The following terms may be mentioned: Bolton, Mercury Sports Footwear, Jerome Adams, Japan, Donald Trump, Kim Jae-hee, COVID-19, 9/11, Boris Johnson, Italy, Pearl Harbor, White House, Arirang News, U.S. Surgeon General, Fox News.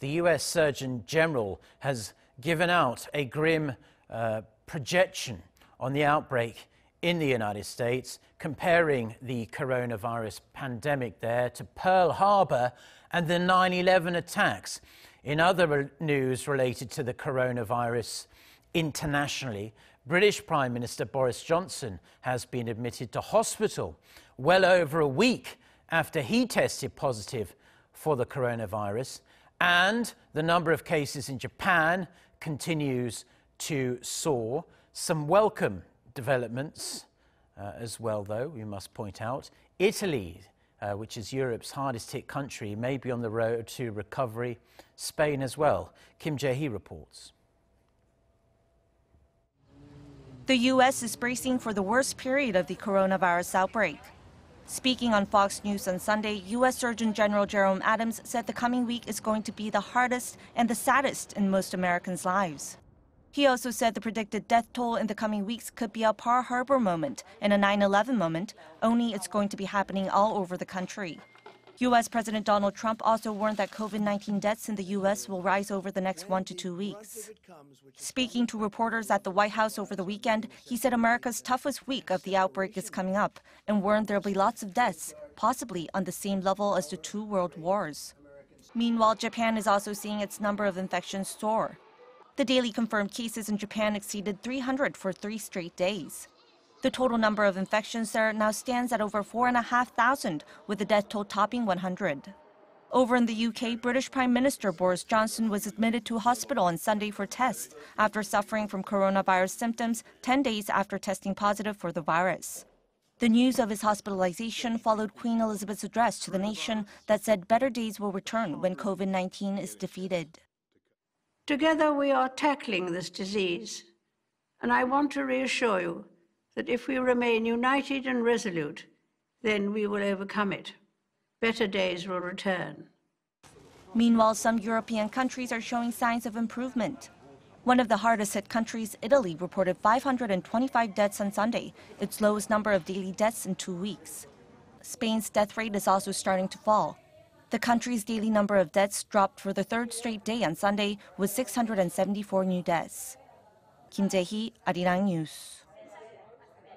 The U.S. Surgeon General has given out a grim projection on the outbreak in the United States, comparing the coronavirus pandemic there to Pearl Harbor and the 9/11 attacks. In other news related to the coronavirus internationally, British Prime Minister Boris Johnson has been admitted to hospital well over a week after he tested positive for the coronavirus. And the number of cases in Japan continues to soar. Some welcome developments as well, though, we must point out. Italy, which is Europe's hardest hit country, may be on the road to recovery. Spain as well. Kim Jae-hee reports. The U.S. is bracing for the worst period of the coronavirus outbreak. Speaking on Fox News on Sunday, U.S. Surgeon General Jerome Adams said the coming week is going to be the hardest and the saddest in most Americans' lives. He also said the predicted death toll in the coming weeks could be a Pearl Harbor moment and a 9/11 moment, only it's going to be happening all over the country. U.S. President Donald Trump also warned that COVID-19 deaths in the U.S. will rise over the next 1 to 2 weeks. Speaking to reporters at the White House over the weekend, he said America's toughest week of the outbreak is coming up and warned there'll be lots of deaths, possibly on the same level as the 2 world wars. Meanwhile, Japan is also seeing its number of infections soar. The daily confirmed cases in Japan exceeded 300 for 3 straight days. The total number of infections there now stands at over 4,500, with the death toll topping 100. Over in the UK, British Prime Minister Boris Johnson was admitted to hospital on Sunday for tests after suffering from coronavirus symptoms 10 days after testing positive for the virus. The news of his hospitalization followed Queen Elizabeth's address to the nation that said better days will return when COVID-19 is defeated. Together we are tackling this disease, and I want to reassure you that if we remain united and resolute, then we will overcome it. Better days will return. Meanwhile, some European countries are showing signs of improvement. One of the hardest-hit countries, Italy, reported 525 deaths on Sunday, its lowest number of daily deaths in 2 weeks. Spain's death rate is also starting to fall. The country's daily number of deaths dropped for the 3rd straight day on Sunday, with 674 new deaths. Kim Jae-hee, Arirang News.